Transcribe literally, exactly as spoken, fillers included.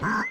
Huh?